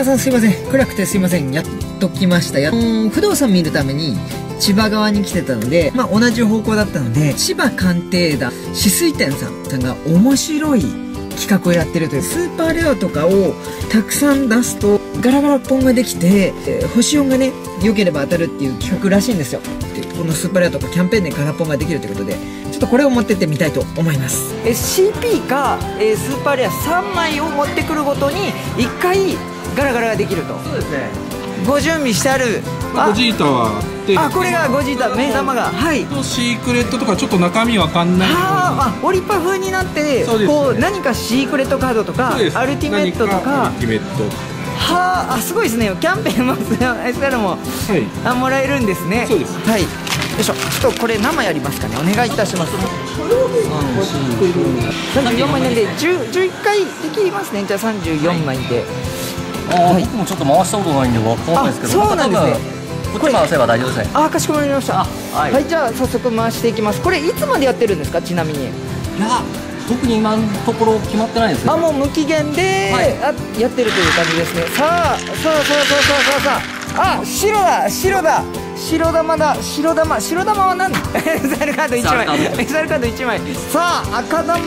皆さんすいません。暗くてすいません。やっと来ました。不動産見るために千葉側に来てたので、まあ、同じ方向だったので、千葉鑑定団止水店さんが面白い企画をやってるという、スーパーレアとかをたくさん出すとガラガラポンができて、星4がね良ければ当たるっていう企画らしいんですよ。でこのスーパーレアとかキャンペーンでガラポンができるということで、ちょっとこれを持ってってみたいと思います。CP がスーパーレア3枚を持ってくるごとに1回ガラガラができると。そうですね、ご準備してあるゴジータはこれがゴジータ目玉が、はい、シークレットとかちょっと中身わかんない、オリパ風になって、こう何かシークレットカードとかアルティメットとか、はあ、すごいですね。キャンペーンもSRももらえるんですね。そうです、はい、よいしょ。ちょっとこれ生やりますかね、お願いいたします。34枚なんで11回できますね。じゃあ34枚で、僕もちょっと回したことないんでわかんないですけど、そうなんですね。こっち回せば大丈夫ですね。あ、かしこまりました。はい、じゃあ早速回していきます。これいつまでやってるんですか、ちなみに。いや、特に今のところ決まってないですね。あ、もう無期限でやってるという感じですね。さあさあさあさあさあさあ、あ、白だ白だ白玉だ白玉、白玉は何？ SR カード1枚、 SR カード1枚。さあ、赤玉来い、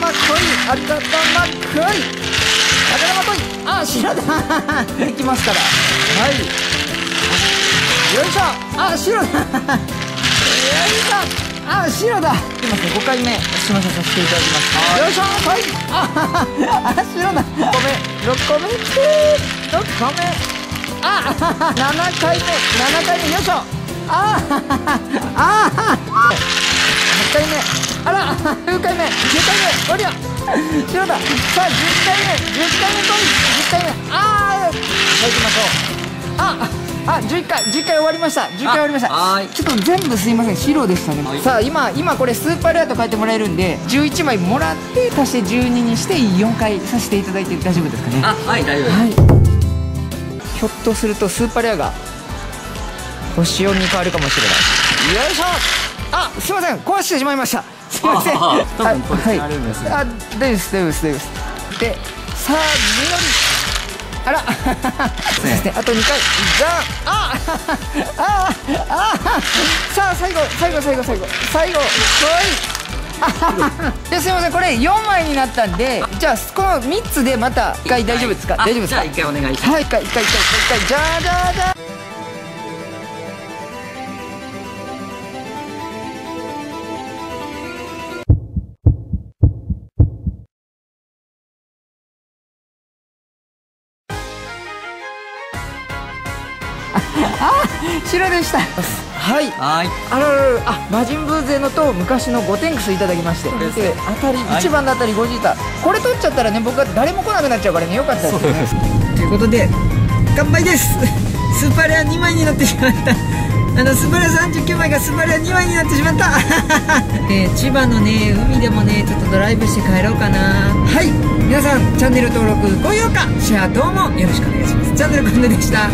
赤玉来い、赤玉とい、あ、白だできますから、はい、よいしょ、あ、白だ、よいしょ、あ、白だ、今5回目すみませんさせていただきます。よいしょ、はい、あ、白だ、5個目、6個目、6個目、あ、7回目、7回目、よいしょ、ああ8回目、あら、9回目、10回目、おりゃ白だ、さあ、10回目、あー、さあ、いきましょう。11回終わりました、11回終わりました。ちょっと全部すいません、白でしたね。さあ、今これスーパーレアと変えてもらえるんで、11枚もらって、足して12にして、4回させていただいて大丈夫ですかね。あ、はい、大丈夫です。ひょっとすると、スーパーレアが星4に変わるかもしれない。よいしょ、あ、すいません、壊してしまいました、すみません。あ、です。で、さあ、実り。あら、そうですね。あと2回。じゃあ、さあ、最後。で、すみません、これ4枚になったんで、じゃあこの3つでまた1回、大丈夫ですか？大丈夫ですか？じゃあ1回お願いします。はい、1回、じゃあ。白でした。はい。あららら、あ、魔人ブーゼのと昔のゴテンクスいただきまして、当たり一番の当たりゴジータ。これ取っちゃったらね、僕は誰も来なくなっちゃうからね、よかったですね。ということで乾杯です。スーパーレア2枚になってしまった。スーパーレア39枚がスーパーレア2枚になってしまった。千葉のね海でもね、ちょっとドライブして帰ろうかな。はい。皆さんチャンネル登録、高評価、シェアどうもよろしくお願いします。チャンネルコンデでした。